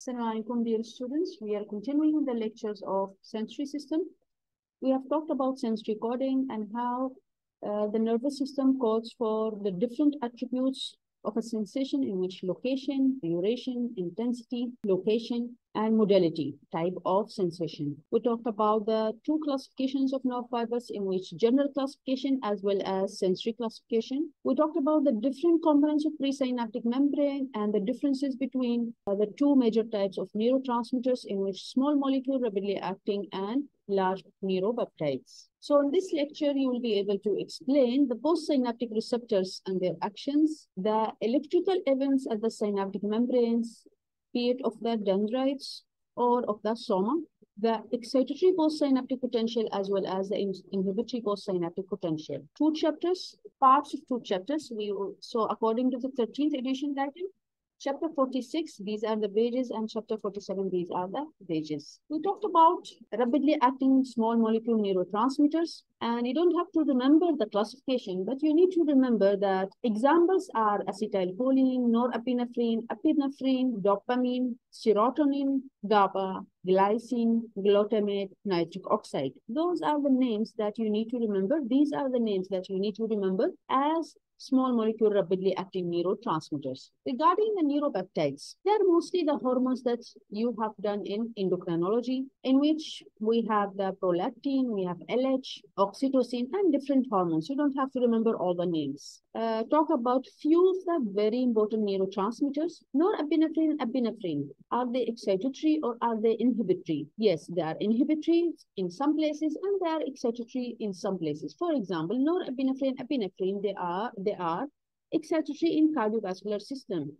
Assalamu alaikum, dear students. We are continuing the lectures of sensory system. We have talked about sensory coding and how the nervous system codes for the different attributes of a sensation, in which location, duration, intensity, location, and modality type of sensation. We talked about the two classifications of nerve fibers, in which general classification as well as sensory classification. We talked about the different components of presynaptic membrane and the differences between the two major types of neurotransmitters, in which small molecule rapidly acting and large neuropeptides. So in this lecture, you will be able to explain the postsynaptic receptors and their actions, the electrical events at the synaptic membranes, be it of the dendrites or of the soma, the excitatory postsynaptic potential as well as the inhibitory postsynaptic potential. Two chapters, parts of two chapters. So according to the 13th edition title, Chapter 46, these are the pages, and Chapter 47, these are the pages. We talked about rapidly acting small molecule neurotransmitters, and you don't have to remember the classification, but you need to remember that examples are acetylcholine, norepinephrine, epinephrine, dopamine, serotonin, GABA, glycine, glutamate, nitric oxide. Those are the names that you need to remember. These are the names that you need to remember as small molecule rapidly acting neurotransmitters. Regarding the neuropeptides, they're mostly the hormones that you have done in endocrinology, in which we have the prolactin, we have LH, oxytocin, and different hormones. You don't have to remember all the names. Talk about few of the very important neurotransmitters. Norepinephrine and epinephrine, are they excitatory or are they inhibitory? Yes, they are inhibitory in some places and they are excitatory in some places. For example, norepinephrine and epinephrine, they are excitatory in cardiovascular system.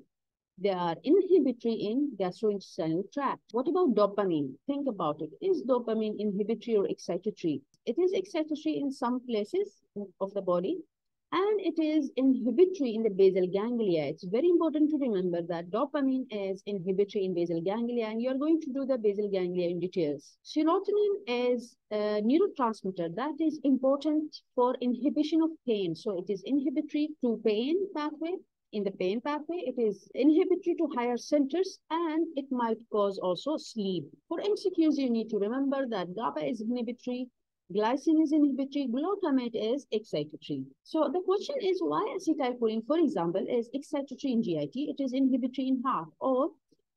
They are inhibitory in gastrointestinal tract. What about dopamine? Think about it. Is dopamine inhibitory or excitatory? It is excitatory in some places of the body, and it is inhibitory in the basal ganglia. It's very important to remember that dopamine is inhibitory in basal ganglia, and you're going to do the basal ganglia in details. Serotonin is a neurotransmitter that is important for inhibition of pain. So it is inhibitory to pain pathway. In the pain pathway, it is inhibitory to higher centers, and it might cause also sleep. For MCQs, you need to remember that GABA is inhibitory, glycine is inhibitory, glutamate is excitatory. So the question is, why acetylcholine, for example, is excitatory in GIT, it is inhibitory in heart, or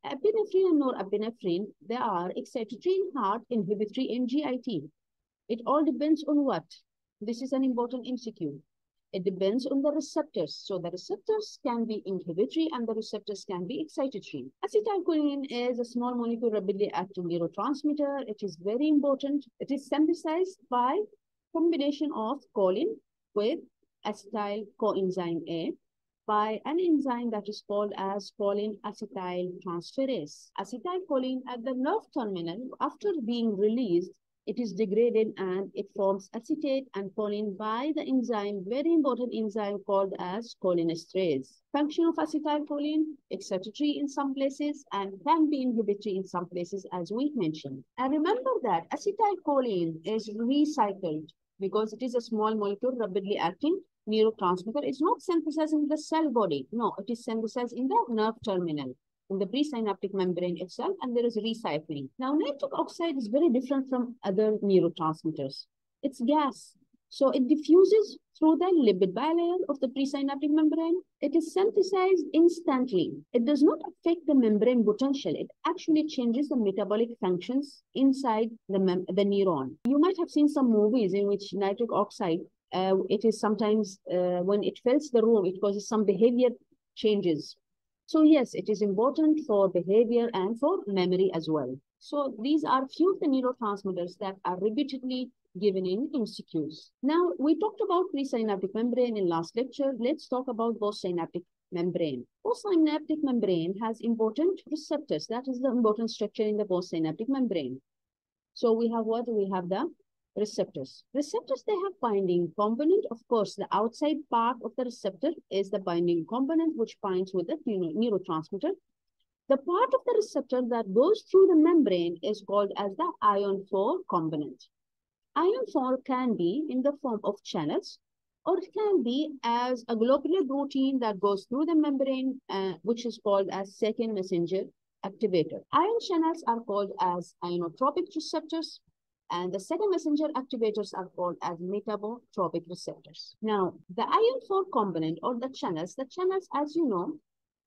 epinephrine and norepinephrine, they are excitatory in heart, inhibitory in GIT. It all depends on what? This is an important MCQ. It depends on the receptors. So the receptors can be inhibitory and the receptors can be excitatory. Acetylcholine is a small molecule rapidly acting neurotransmitter. It is very important. It is synthesized by combination of choline with acetyl coenzyme A by an enzyme that is called as choline acetyltransferase. Acetylcholine at the nerve terminal, after being released, it is degraded and it forms acetate and choline by the enzyme, very important enzyme called as cholinesterase. Function of acetylcholine, excitatory in some places and can be inhibitory in some places, as we mentioned. And remember that acetylcholine is recycled because it is a small molecule rapidly acting neurotransmitter. It's not synthesized in the cell body. No, it is synthesized in the nerve terminal, in the presynaptic membrane itself, and there is recycling. Now, nitric oxide is very different from other neurotransmitters. It's gas. So it diffuses through the lipid bilayer of the presynaptic membrane. It is synthesized instantly. It does not affect the membrane potential. It actually changes the metabolic functions inside the neuron. You might have seen some movies in which nitric oxide, it is sometimes when it fills the room, it causes some behavior changes. So yes, it is important for behavior and for memory as well. So these are few of the neurotransmitters that are repeatedly given in MCQs. Now, we talked about presynaptic membrane in last lecture. Let's talk about postsynaptic membrane. Postsynaptic membrane has important receptors. That is the important structure in the postsynaptic membrane. So we have what? We have the receptors. Receptors, they have binding component. Of course, the outside part of the receptor is the binding component which binds with the neurotransmitter. The part of the receptor that goes through the membrane is called as the ion 4 component. Ion 4 can be in the form of channels, or it can be as a globular protein that goes through the membrane, which is called as second messenger activator. Ion channels are called as ionotropic receptors, and the second messenger activators are called as metabotropic receptors. Now, the ion-4 component or the channels, as you know,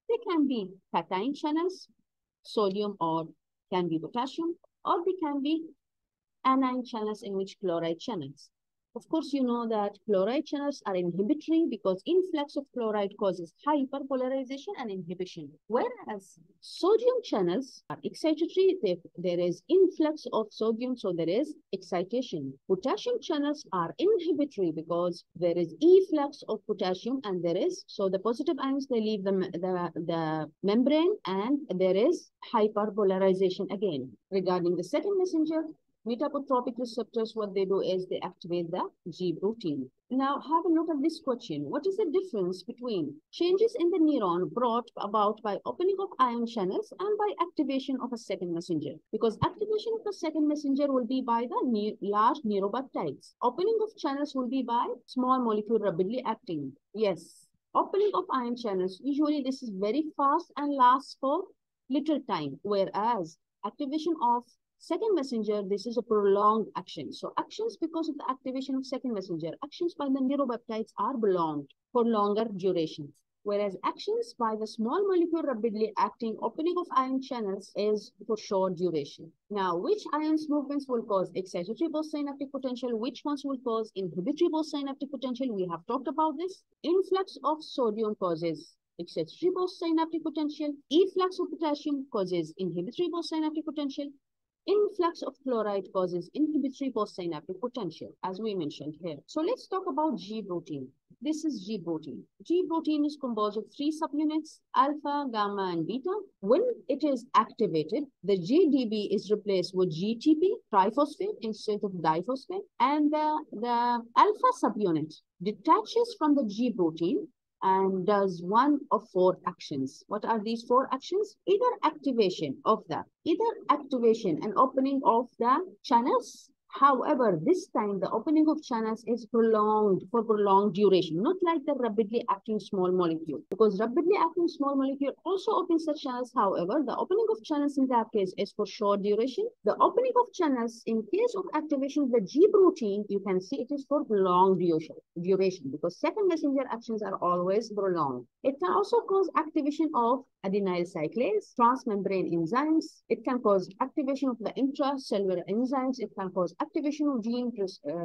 they can be cation channels, sodium or can be potassium, or they can be anion channels in which chloride channels. Of course, you know that chloride channels are inhibitory because influx of chloride causes hyperpolarization and inhibition. Whereas sodium channels are excitatory, there is influx of sodium, so there is excitation. Potassium channels are inhibitory because there is efflux of potassium, and there is, so the positive ions, they leave the membrane, and there is hyperpolarization again. Regarding the second messenger, metabotropic receptors, what they do is they activate the G protein. Now, have a look at this question. What is the difference between changes in the neuron brought about by opening of ion channels and by activation of a second messenger? Because activation of the second messenger will be by the large neuropeptides. Opening of channels will be by small molecule rapidly acting. Yes, opening of ion channels, usually this is very fast and lasts for little time, whereas activation of second messenger, this is a prolonged action. So actions because of the activation of second messenger, actions by the neuropeptides are prolonged for longer durations. Whereas actions by the small molecule rapidly acting opening of ion channels is for short duration. Now, which ions movements will cause excitatory postsynaptic potential? Which ones will cause inhibitory postsynaptic potential? We have talked about this. Influx of sodium causes excitatory postsynaptic potential. Efflux of potassium causes inhibitory postsynaptic potential. Influx of chloride causes inhibitory postsynaptic potential, as we mentioned here. So let's talk about G protein. This is G protein. G protein is composed of three subunits, alpha, gamma, and beta. When it is activated, the GDB is replaced with GTP, triphosphate instead of diphosphate. And the alpha subunit detaches from the G protein and does one of four actions. What are these four actions? Either activation and opening of the channels. However, this time the opening of channels is prolonged for prolonged duration, not like the rapidly acting small molecule, because rapidly acting small molecule also opens the channels. However, the opening of channels in that case is for short duration. The opening of channels in case of activation of the G protein, you can see it is for long duration because second messenger actions are always prolonged. It can also cause activation of adenyl cyclase, transmembrane enzymes. It can cause activation of the intracellular enzymes. It can cause activation of gene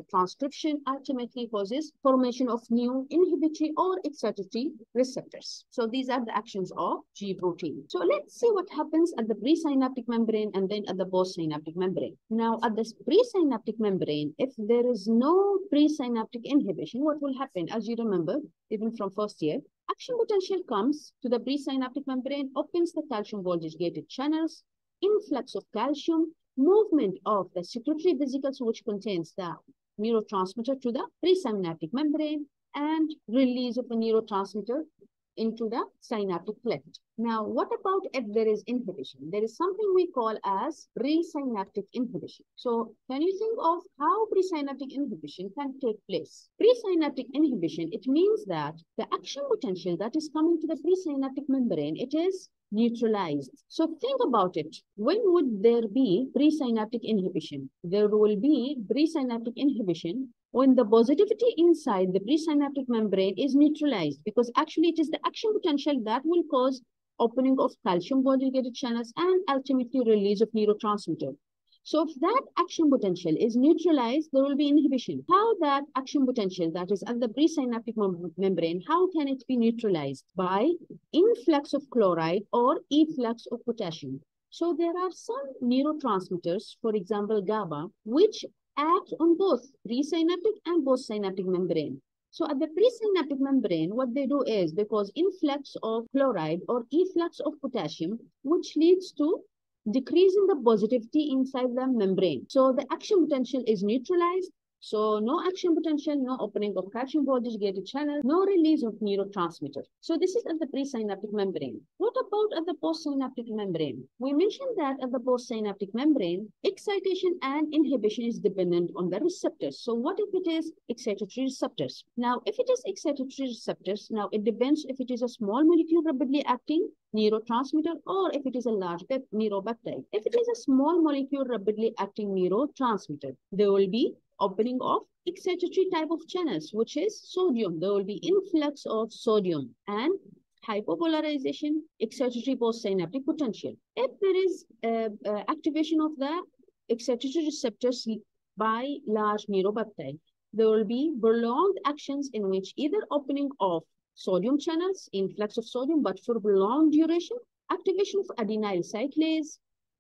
transcription, ultimately causes formation of new inhibitory or excitatory receptors. So these are the actions of G protein. So let's see what happens at the presynaptic membrane and then at the postsynaptic membrane. Now, at this presynaptic membrane, if there is no presynaptic inhibition, what will happen? As you remember, even from first year, action potential comes to the presynaptic membrane, opens the calcium voltage-gated channels, influx of calcium, movement of the secretory vesicles which contains the neurotransmitter to the presynaptic membrane, and release of the neurotransmitter into the synaptic cleft. Now, what about if there is inhibition? There is something we call as presynaptic inhibition. So can you think of how presynaptic inhibition can take place? Presynaptic inhibition, it means that the action potential that is coming to the presynaptic membrane, it is neutralized. So think about it. When would there be presynaptic inhibition? There will be presynaptic inhibition when the positivity inside the presynaptic membrane is neutralized, because actually it is the action potential that will cause opening of calcium voltage-gated channels and ultimately release of neurotransmitter. So if that action potential is neutralized, there will be inhibition. How that action potential that is at the presynaptic membrane, how can it be neutralized? By influx of chloride or efflux of potassium. So there are some neurotransmitters, for example, GABA, which act on both presynaptic and postsynaptic membrane. So at the presynaptic membrane, what they do is they cause influx of chloride or efflux of potassium, which leads to decreasing the positivity inside the membrane. So the action potential is neutralized So no action potential, no opening of calcium-bodied gated channel, no release of neurotransmitter. So this is at the presynaptic membrane. What about at the postsynaptic membrane? We mentioned that at the postsynaptic membrane, excitation and inhibition is dependent on the receptors. So what if it is excitatory receptors? Now, if it is excitatory receptors, now it depends if it is a small molecule rapidly acting neurotransmitter or if it is a large neuropeptide. If it is a small molecule rapidly acting neurotransmitter, there will be opening of excitatory type of channels, which is sodium. There will be influx of sodium and hypopolarization, excitatory postsynaptic potential. If there is activation of the excitatory receptors by large neuropeptide, there will be prolonged actions in which either opening of sodium channels, influx of sodium, but for prolonged duration, activation of adenyl cyclase,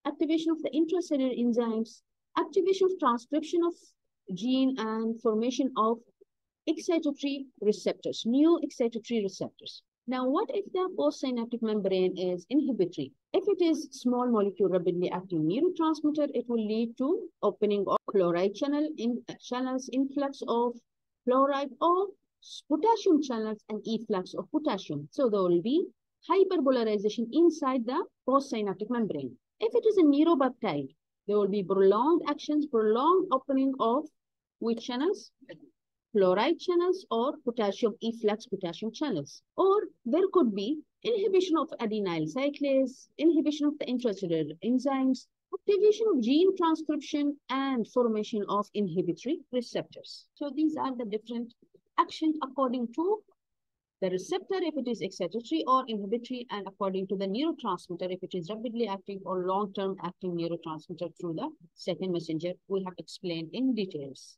activation of the intracellular enzymes, activation of transcription of gene and formation of excitatory receptors, new excitatory receptors. Now, what if the postsynaptic membrane is inhibitory? If it is small molecule rapidly acting neurotransmitter, it will lead to opening of chloride channel, channels, influx of fluoride or potassium channels and efflux of potassium. So there will be hyperpolarization inside the postsynaptic membrane. If it is a neuropeptide, there will be prolonged actions, prolonged opening of which channels? Fluoride channels or potassium efflux, potassium channels. Or there could be inhibition of adenyl cyclase, inhibition of the intracellular enzymes, activation of gene transcription, and formation of inhibitory receptors. So these are the different actions according to the receptor if it is excitatory or inhibitory, and according to the neurotransmitter if it is rapidly acting or long-term acting neurotransmitter through the second messenger we have explained in details.